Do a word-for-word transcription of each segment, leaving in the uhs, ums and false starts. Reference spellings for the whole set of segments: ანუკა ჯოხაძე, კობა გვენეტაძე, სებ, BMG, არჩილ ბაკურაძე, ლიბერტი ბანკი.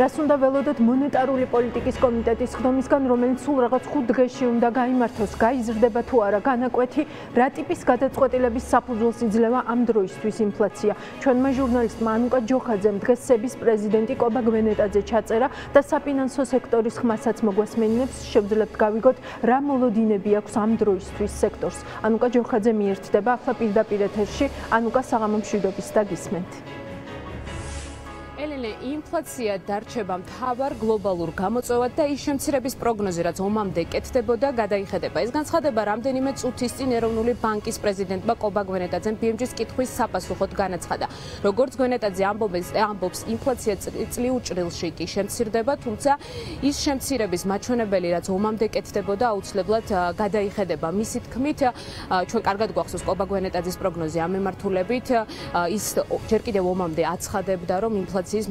რას უნდა ველოდეთ მონეტარული პოლიტიკის კომიტეტის ხდომისგან, რომელიც სულ რაღაც ხუთ დღეში უნდა გაიმართოს, გაიზრდება თუ არა განაკვეთი, რა ტიპის გადაწყვეტილების საფუძველს იძლევა ამ დროისთვის ინფლაცია. ჩვენმა ჟურნალისტმა ანუკა ჯოხაძემ დღეს სების პრეზიდენტი კობა გვენეტაძე ჩაწერა და საპინანსო სექტორის ხმასაც მოგვასმენინებს, შევძლებთ გავიგოთ, რა მოლოდინები აქვს ამ დროისთვის სექტორს. ანუკა ჯოხაძე მიერთდება ახლა პირდაპირ ეთერში. ანუკა, საღამომშვიდობის და გისმენთ. Elene, inflacija darčeba mthavar globalur gamotsovat da is shemtsirebis prognozi rats omamde ketebvoda gadaixedeba. Is gantsxadeba ramdenime წუთისწინ ეროვნული ბანკის პრეზიდენტმა კობა გვენეტაძემ BMG-ის კითხვის საპასუხოდ განაცხადა. Როგორც გვენეტაძე ამბობს, ამბობს ინფლაცია წლიურ ჭრილში კი შემცირდება, თუმცა ის შემცირების მაჩვენებელი რაც omamde ketebvoda აუცილებლად გადაიხედება. მისი თქმით, ჩვენ კარგად გვახსოვს კობა გვენეტაძის პროგნოზი ამ მიმართულებით, ის ჯერ კიდევ omamde აცხადებდა, რომ ინფლაცია ის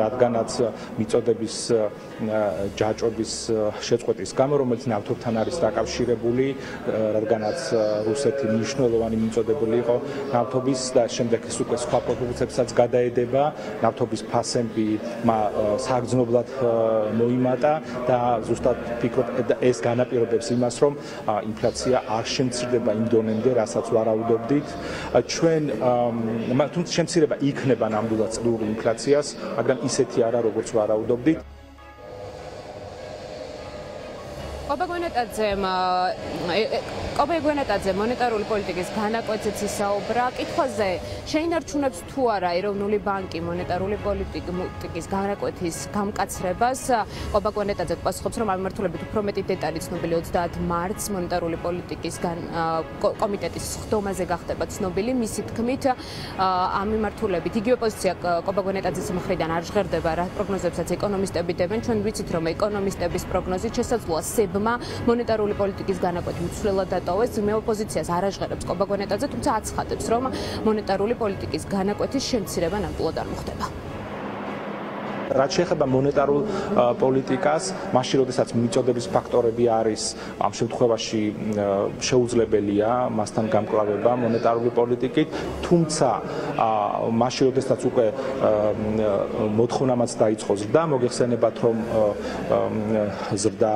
რადგანაც მიწოდების ჯაჭვების შეწყვეტის გამო, რომელიც ნავთობთან არის დაკავშირებული, რადგანაც რუსეთი მნიშვნელოვანი მიწოდებული იყო ნავთობის და შემდეგ ის უკვე სხვა პროდუქტებსაც გადაედება, ნავთობის ფასები მა საგრძნობლად მოიმატა და ზუსტად ფიქრობ ეს განაპირობებს იმას რომ ინფლაცია არ შემცირდება იმ დონემდე რასაც ვარაუდობდით ჩვენ თუმცა შემცირება იქნება ნამდვილად წლიური ინფლაციას მაგრამ ისეთი არა როგორც ვარაუდობდით კობა გვენეტაძემ კობა გვენეტაძე მონეტარული პოლიტიკის განაკვეთზე ისაუბრა კითხვაზე შეინარჩუნებს თუ არა ეროვნული ბანკი მონეტარული პოლიტიკის განაკვეთის გამკაცრებას კობა გვენეტაძე პასუხობს რომ ამ მიმართულებით უფრო მეტი დეტალი ცნობილი ოცდაათი მარტს მონეტარული პოლიტიკის კომიტეტის ხდომაზე გახდება ცნობილი მისი თქმით ამ მიმართულებით იგივე პოზიცია კობა გვენეტაძის მხრიდან არ ჟღერდება რა პროგნოზებსაც ეკონომისტები დებენ ჩვენ ვიცით რომ ეკონომისტების პროგნოზი შესაძლოა სებ მონეტარული პოლიტიკის განაკვეთი უცვლელად დატოვეს, მე ოპოზიციას არ აღღერებს კობა გვენეტაძე, თუმცა აცხადებს, რომ მონეტარული პოლიტიკის განაკვეთის შემცირება ნამდვილად არ მოხდება. რაც შეეხება მონეტარულ პოლიტიკას, მაშინ როდესაც მიწოდების ფაქტორები არის, ამ შემთხვევაში შეუძლებელია მასთან გამკლავება მონეტარული პოლიტიკით, თუმცა მაშინ როდესაც უკვე მოთხოვნამაც დაიწყო ზრდა, მოგეხსენებათ რომ ზრდა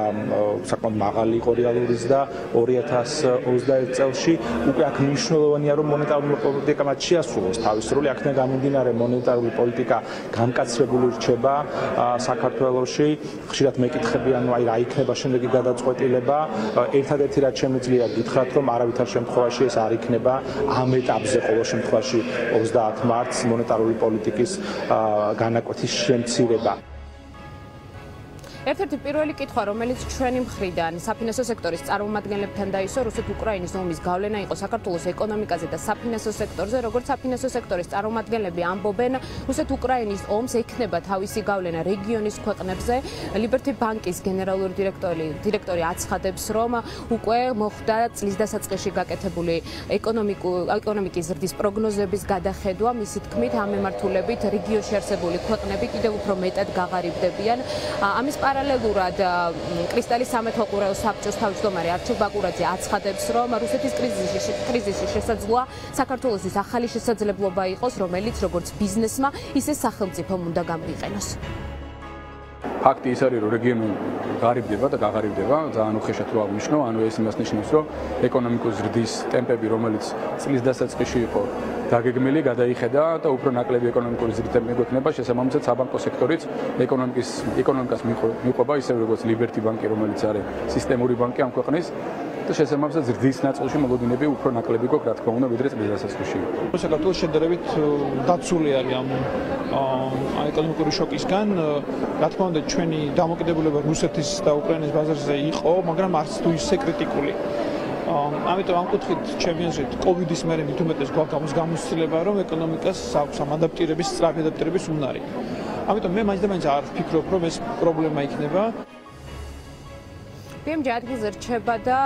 საკმაოდ მაღალი იყო რეალური ზრდა ორი ათას ოცდაერთ წელში, უკვე აქ მნიშვნელოვანია რომ მონეტარული პოლიტიკა მათ შეასრულოს თავის როლი, აქედან გამომდინარე მონეტარული პოლიტიკა გამკაცრებული რჩება საქართველოში ხშირად მეკითხებიან აი რა იქნება შემდეგი გადაწყვეტილება ერთადერთი რაც შემიძლია გითხრათ რომ არავითარ შემთხვევაში ეს არ იქნება ამ ეტაპზე ყოველ შემთხვევაში ოცდაათი მარტს მონეტარული პოლიტიკის განაკვეთის შემცირება Efterti პირველი კითხვა რომელიც ჩვენი მხრიდან საფინანსო სექტორის წარმომადგენლებთან დაისო რუსეთ-უკრაინის ომის გავლენა იყო საქართველოს ეკონომიკაზე და საფინანსო სექტორზე როგორც საფინანსო სექტორის წარმომადგენლები ამბობენ რუსეთ-უკრაინის ომს ექნება თავისი გავლენა რეგიონის ქვეყნებზე ლიბერტი ბანკის გენერალური დირექტორი დირექტორი აცხადებს რომ უკვე მოხდა წლის დასაწყისში გაკეთებული ეკონომიკის ზრდის პროგნოზების გადახედვა მისი თქმით ამ მიმართულებით რეგიონში არსებული ქვეყნები კიდევ უფრო მეტად გაღარიბდებიან ამის პარალელურად კრისტალის სამეთვალყურეო საბჭოს თავმჯდომარე არჩილ ბაკურაძე აცხადებს, რომ რუსეთის კრიზისი კრიზისი შესაძლოა საქართველოსის ახალი შესაძლებლობა იყოს, რომელიც როგორც ბიზნესმა, ისე სახელმწიფომ უნდა გამოიყენოს. Ფაქტი ის არის, რომ რეგიონი გაღარიბდება და გაღარიბდება, ძალიან უხეშად რო აღნიშნო, ანუ ეს იმას ნიშნავს, რომ ეკონომიკური ზრდის ტემპები, რომელიც წლის დასაწყისში იყო დაგეგმილი გადაიხედა და უფრო ნაკლები ეკონომიკური ზრდები გვექნება, შესაბამისად საბანკო სექტორიც ეკონომიკის ეკონომიკას მიყვება, ისე როგორც ლიბერტი ბანკი, რომელიც არის სისტემური ბანკი ამ ქვეყნის და შესაბამისად ზრდის ნაწილში მოლოდინები უფრო ნაკლები გვაქვს, რა თქმა უნდა, ვიდრე წლის დასაწყისში. საქართველოს შედარებით დაცული არის ამ ეკონომიკური შოკისგან, რა თქმა უნდა, ჩვენი დამოკიდებულება რუსეთის და უკრაინის ბაზარზე იყო, მაგრამ არც თუ ისე კრიტიკული. ამიტომ ამ კუთხით ჩემი აზრით კოვიდის მერე მით უმეტეს გვაქვს გამოცდილება რომ ეკონომიკას აქვს ამ ადაპტირების სწრაფი ადაპტირების უნარი. ამიტომ მე მაინც და მაინც არ ვფიქრობ რომ ეს პრობლემა იქნება ამჯერად გიზრდება და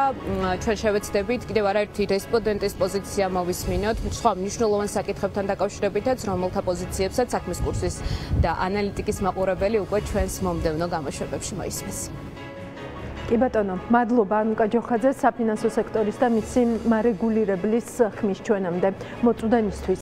ჩვენ შევეცდებით კიდევ არაერთი რესპონდენტის პოზიცია მოვისმინოთ სხვა მნიშვნელოვან საკითხებთან დაკავშირებითაც, რომელთა პოზიციებსაც საქმის კურსის და ანალიტიკის მაყურებელი უკვე ჩვენს მომდევნო გამოშვებებში მოისმის. Ibatona, Madloba, Anუკა ჯოხაძე, საფინანსო სექტორის და მისი მარეგულირებლის ხმის ჩვენამდე მოწვდანისთვის.